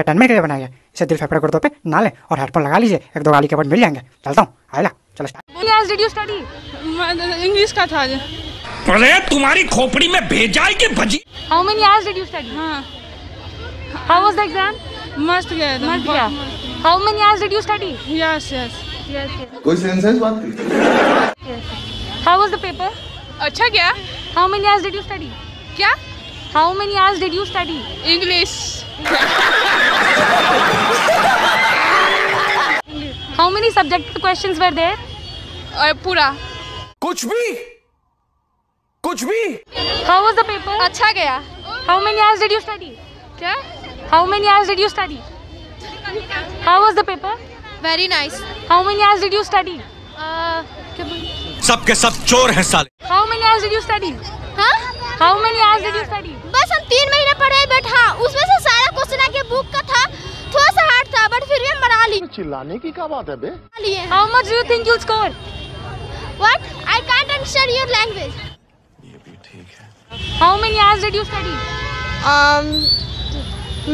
Attainment के लिए बनाया है। इसे दिल फेफड़े गुर्दों पे ना लें और हेडफोन लगा लीजिए, एक दो गाली के बाद मिल जाएंगे। चलता हूँ आयला, चलो। इंग्लिश का था तुम्हारी खोपड़ी में भेजाई के bhaji. How many hours did you study? How was the exam? Must गया था। Must गया। How many hours did you study? Yes, yes, yes, yes. कोई सेंस है इस बात की? Yes. How was the paper? अच्छा गया। How many hours did you study? क्या? How many hours did you study? English. How many subject questions were there? पूरा। कुछ भी। कुछ भी। How was the paper? अच्छा गया। How many hours did you study? क्या? How many hours did you study? How was the paper? Very nice. How many hours did you study? सब के सब चोर हैं साले। How many hours did you study? हाँ? How many hours did you study? बस हम 3 महीने पढ़े बट हाँ उसमें से सारा क्वेश्चन आके बुक का था, थोड़ा सा हार्ड था बट फिर भी हम बना ली। चिल्लाने की क्या बात है बे? How much do you think you'll score? What? I can't understand your language. How many hours did you study?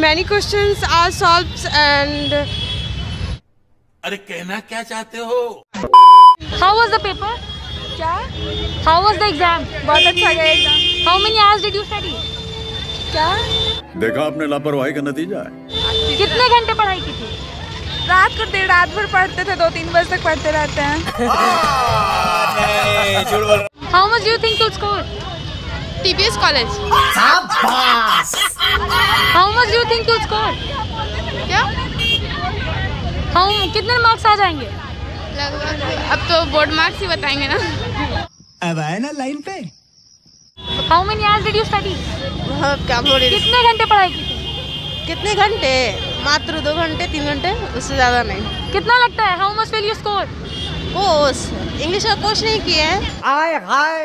Many questions are solved and. अरे कहना क्या चाहते हो? How was the paper? क्या? How was the exam? बहुत अच्छा गया exam. How many hours did you study? क्या? देखा आपने लापरवाही का नतीजा है। कितने घंटे पढ़ाई की थी? रात को देर रात भर पढ़ते थे, 2-3 बजे तक पढ़ते रहते हैं। How much do you think you'll score? TPS College. How much do you think you'll score? क्या? How कितने मार्क्स आ जाएंगे? लगभग अब तो बोर्ड मार्क्स ही बताएंगे ना। अब आए ना लाइन पे। How many hours did you study? क्या बोल रही? कितने घंटे पढ़ाई की थी? कितने घंटे? मात्र 2 घंटे 3 घंटे, उससे ज़्यादा नहीं। कितना लगता है? How much will you score? Course English का कोर्स नहीं किया है। आय हाय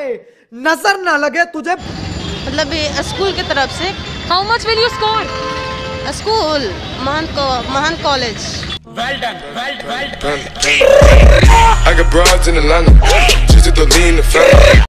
नजर ना लगे तुझे, मतलब स्कूल की तरफ से। How much will you score? School महान college. Well done, well well done. I got browse in Atlanta, cheese तो लीन फ्रॉम